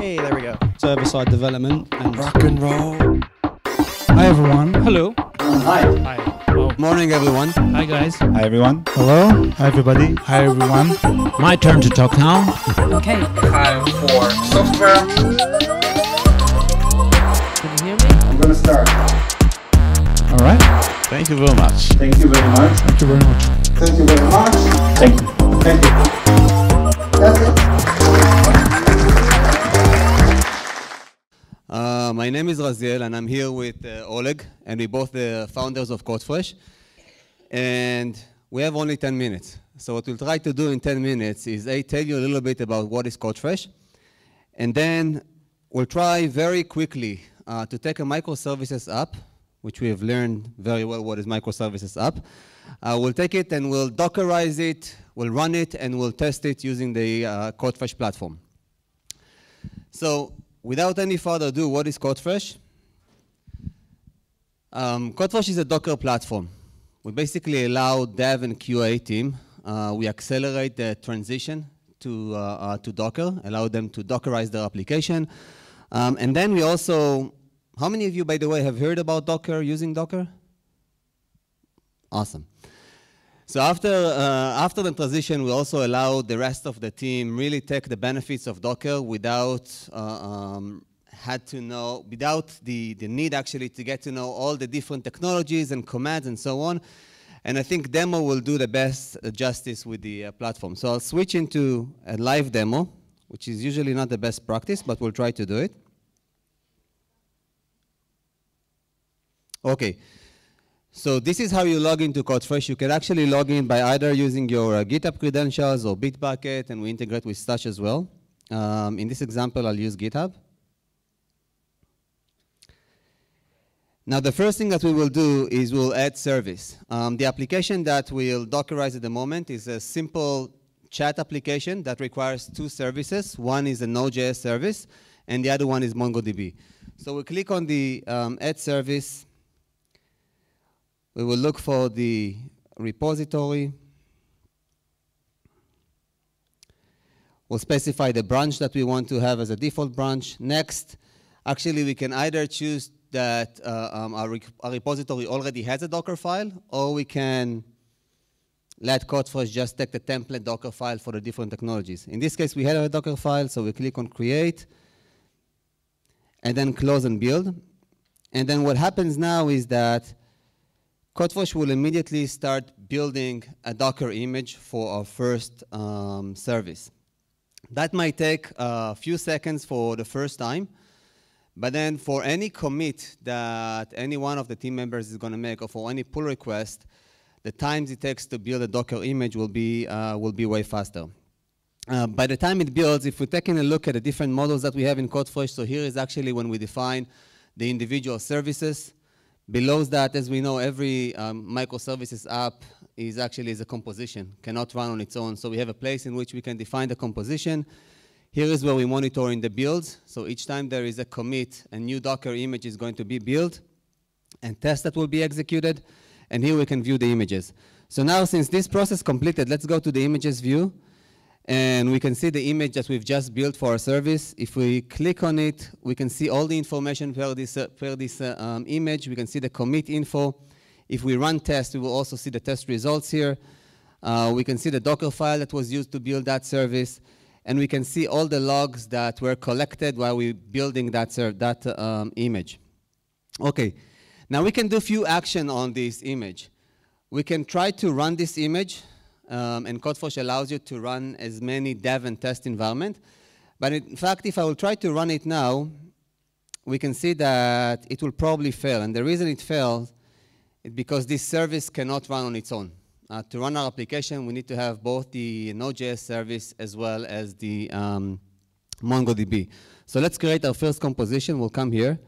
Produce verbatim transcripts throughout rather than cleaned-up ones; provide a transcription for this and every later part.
Hey, there we go. Server-side development and rock and roll. Hi everyone. Hello. Hi. Hi. Hello. Morning everyone. Hi guys. Hi everyone. Hello. Hi everybody. Hi everyone. My turn to talk now. Okay. Time for software. Can you hear me? I'm gonna start. All right. Thank you very much. Thank you very much. Thank you very much. Thank you very much. Thank you. Thank you. That's it. Uh, my name is Raziel, and I'm here with uh, Oleg, and we're both the founders of Codefresh. And we have only ten minutes. So what we'll try to do in ten minutes is I tell you a little bit about what is Codefresh, and then we'll try very quickly uh, to take a microservices app, which we have learned very well what is microservices app. Uh, we'll take it and we'll Dockerize it, we'll run it, and we'll test it using the uh, Codefresh platform. So, without any further ado, what is Codefresh? Um, Codefresh is a Docker platform. We basically allow dev and Q A team. Uh, we accelerate the transition to, uh, uh, to Docker, allow them to Dockerize their application. Um, and then we also, how many of you, by the way, have heard about Docker, using Docker? Awesome. So after, uh, after the transition, we also allow the rest of the team really take the benefits of Docker without uh, um, had to know, without the, the need actually to get to know all the different technologies and commands and so on. And I think demo will do the best justice with the uh, platform. So I'll switch into a live demo, which is usually not the best practice, but we'll try to do it. Okay. So this is how you log into Codefresh. You can actually log in by either using your uh, GitHub credentials or Bitbucket, and we integrate with Stash as well. Um, in this example, I'll use GitHub. Now, the first thing that we will do is we'll add service. Um, the application that we'll Dockerize at the moment is a simple chat application that requires two services. One is a Node.js service, and the other one is MongoDB. So we click on the um, add service. We will look for the repository. We'll specify the branch that we want to have as a default branch. Next, actually, we can either choose that uh, um, our, re our repository already has a Docker file, or we can let Codefresh just take the template Docker file for the different technologies. In this case, we had a Docker file, so we click on Create, and then Close and Build. And then what happens now is that Codefresh will immediately start building a Docker image for our first um, service. That might take a few seconds for the first time, but then for any commit that any one of the team members is going to make, or for any pull request, the times it takes to build a Docker image will be, uh, will be way faster. Uh, by the time it builds, if we're taking a look at the different models that we have in Codefresh, so here is actually when we define the individual services. Below that, as we know, every um, microservices app is actually is a composition, cannot run on its own. So we have a place in which we can define the composition. Here is where we monitor in the builds. So each time there is a commit, a new Docker image is going to be built, and tests that will be executed. And here we can view the images. So now, since this process completed, let's go to the images view. And we can see the image that we've just built for our service. If we click on it, we can see all the information per this, uh, per this uh, um, image. We can see the commit info. If we run tests, we will also see the test results here. Uh, we can see the Docker file that was used to build that service. And we can see all the logs that were collected while we were building that, that uh, um, image. OK, now we can do a few action on this image. We can try to run this image. Um, and Codefresh allows you to run as many dev and test environment. But in fact, if I will try to run it now, we can see that it will probably fail. And the reason it fails is because this service cannot run on its own. Uh, to run our application, we need to have both the Node.js service as well as the um, MongoDB. So let's create our first composition. We'll come here.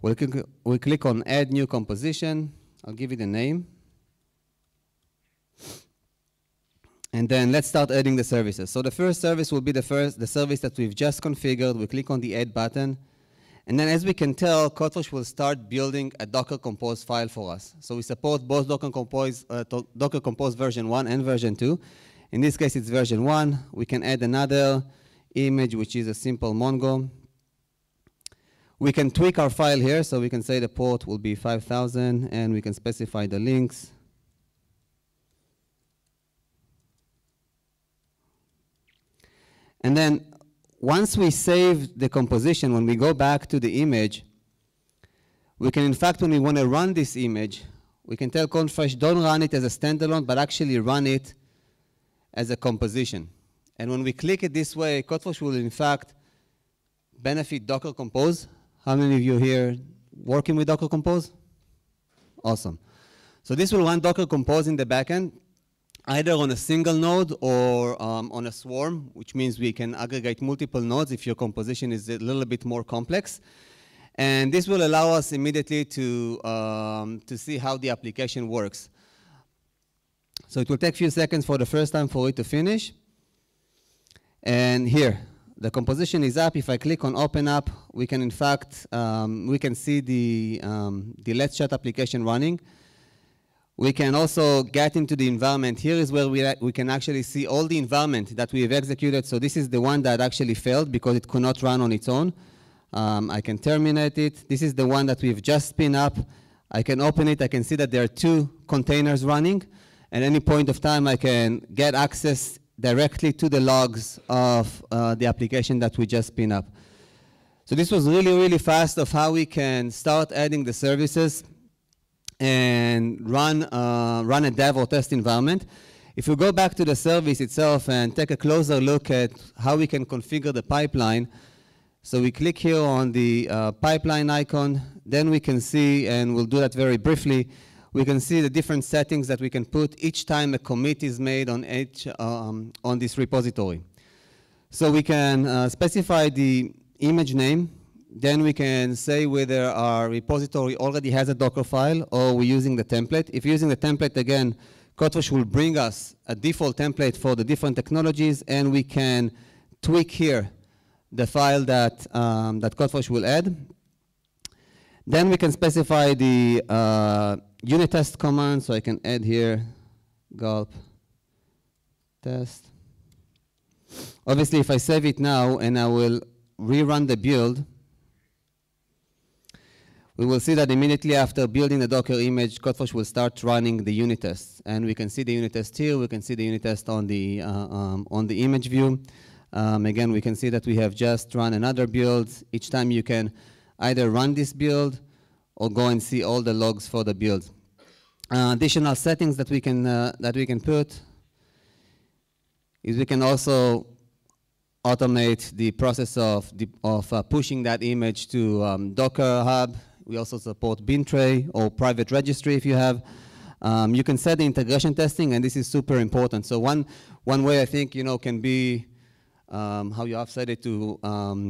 We'll, we'll click on Add New Composition. I'll give it a name. And then let's start adding the services. So the first service will be the first, the service that we've just configured. We click on the Add button. And then as we can tell, Codefresh will start building a Docker Compose file for us. So we support both Docker Compose, uh, Docker Compose version one and version two. In this case, it's version one. We can add another image, which is a simple Mongo. We can tweak our file here, so we can say the port will be five thousand, and we can specify the links. And then once we save the composition, when we go back to the image, we can, in fact, when we want to run this image, we can tell Codefresh, don't run it as a standalone, but actually run it as a composition. And when we click it this way, Codefresh will, in fact, benefit Docker Compose. How many of you here working with Docker Compose? Awesome. So this will run Docker Compose in the backend, either on a single node or um, on a swarm, which means we can aggregate multiple nodes if your composition is a little bit more complex. And this will allow us immediately to, um, to see how the application works. So it will take a few seconds for the first time for it to finish. And here, the composition is up. If I click on Open Up, we can, in fact, um, we can see the, um, the Let's Chat application running. We can also get into the environment. Here is where we, we can actually see all the environment that we've executed. So this is the one that actually failed because it could not run on its own. Um, I can terminate it. This is the one that we've just spin up. I can open it. I can see that there are two containers running. At any point of time, I can get access directly to the logs of uh, the application that we just spin up. So this was really, really fast of how we can start adding the services and run, uh, run a dev or test environment. If we go back to the service itself and take a closer look at how we can configure the pipeline, so we click here on the uh, pipeline icon, then we can see, and we'll do that very briefly, we can see the different settings that we can put each time a commit is made on, each, um, on this repository. So we can uh, specify the image name, then we can say whether our repository already has a Docker file or we're using the template. If you're using the template, again, Codefresh will bring us a default template for the different technologies, and we can tweak here the file that, um, that Codefresh will add. Then we can specify the uh, unit test command, so I can add here gulp test. Obviously, if I save it now and I will rerun the build, we will see that immediately after building the Docker image, Codefresh will start running the unit tests. And we can see the unit test here, we can see the unit test on the, uh, um, on the image view. Um, again, we can see that we have just run another build. Each time you can either run this build or go and see all the logs for the build. Uh, additional settings that we can uh, that we can put is we can also automate the process of the, of uh, pushing that image to um, Docker Hub. We also support Bintray or private registry if you have. Um, you can set the integration testing, and this is super important. So one one way I think you know can be Um, how you offset it to um,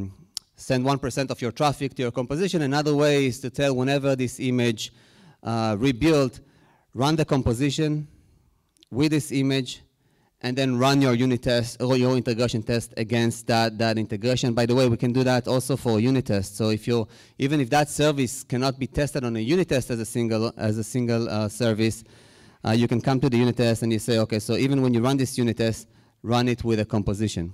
send one percent of your traffic to your composition. Another way is to tell whenever this image uh, rebuilt, run the composition with this image, and then run your unit test or your integration test against that, that integration. By the way, we can do that also for unit tests. So if you're, even if that service cannot be tested on a unit test as a single, as a single uh, service, uh, you can come to the unit test and you say, okay, so even when you run this unit test, run it with a composition.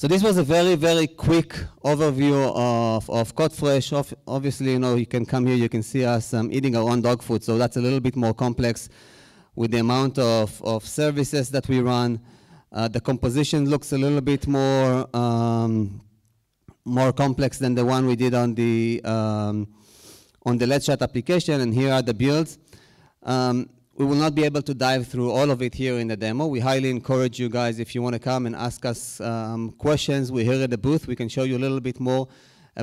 So this was a very, very quick overview of, of Codefresh. Of, obviously, you know, you can come here, you can see us um, eating our own dog food, so that's a little bit more complex with the amount of, of services that we run. Uh, the composition looks a little bit more, um, more complex than the one we did on the, um, on the Let's Chat application, and here are the builds. Um, We will not be able to dive through all of it here in the demo. We highly encourage you guys, if you want to come and ask us um, questions, we're here at the booth. We can show you a little bit more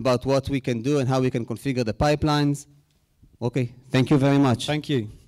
about what we can do and how we can configure the pipelines. Okay, thank you very much. Thank you.